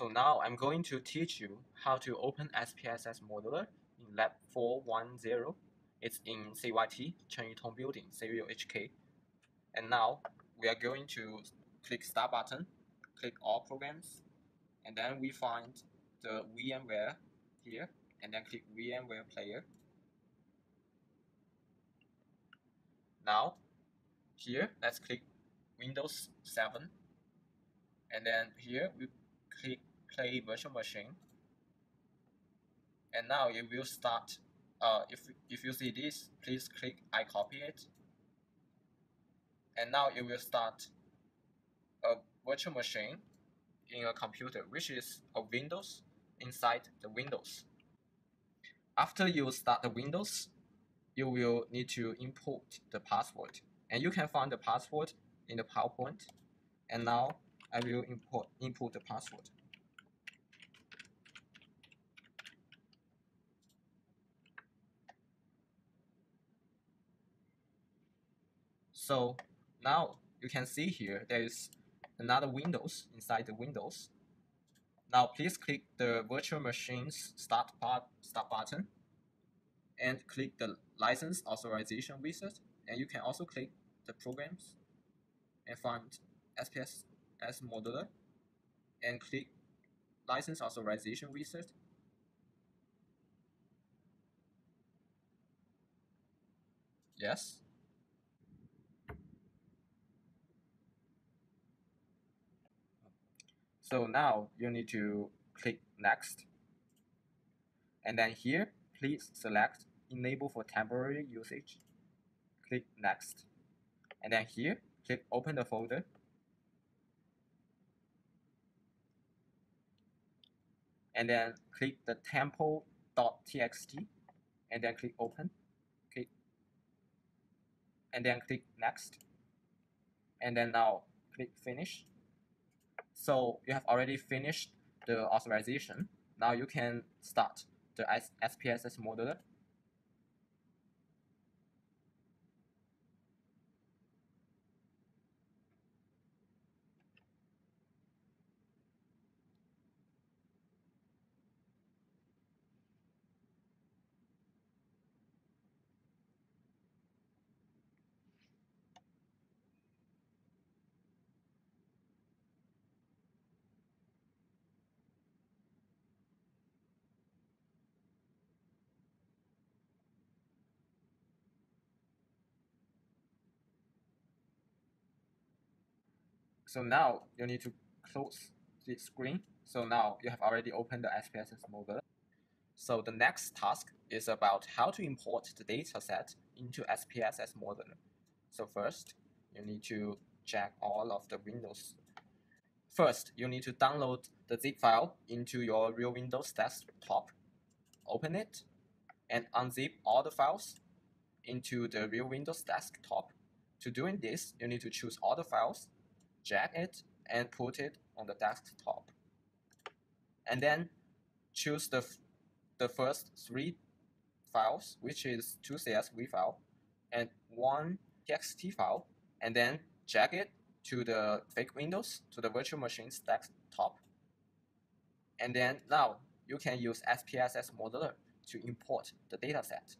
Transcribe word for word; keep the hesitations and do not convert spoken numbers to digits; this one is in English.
So now I'm going to teach you how to open S P S S Modeler in Lab four one zero. It's in C Y T, Chen Yitong Building, C U H K. And now we are going to click Start button, click All Programs, and then we find the VMware here, and then click VMware Player. Now, here, let's click Windows seven, and then here we click Play Virtual Machine, and now it will start. Uh, if, if you see this, please click I copy it, and now it will start a virtual machine in a computer, which is a Windows inside the Windows. After you start the Windows, you will need to input the password, and you can find the password in the PowerPoint. And now I will import, input the password. So now you can see here there is another Windows inside the Windows. Now please click the virtual machine's start, part, start button and click the license authorization wizard, and you can also click the programs and find S P S S Modeler and click license authorization wizard. Yes. So now you need to click Next, and then here please select Enable for temporary usage, click Next, and then here click Open the folder, and then click the tempo dot T X T, and then click Open, click, and then click Next, and then now click Finish. So you have already finished the authorization. Now you can start the S P S S Modeler. So now you need to close the screen. So now you have already opened the S P S S Modeler. So the next task is about how to import the data set into S P S S Modeler. So first, you need to check all of the windows. First, you need to download the zip file into your real Windows desktop, open it, and unzip all the files into the real Windows desktop. To doing this, you need to choose all the files, drag it and put it on the desktop, and then choose the, the first three files, which is two C S V file and one T X T file, and then drag it to the fake Windows, to the virtual machine's desktop, and then now you can use S P S S Modeler to import the dataset.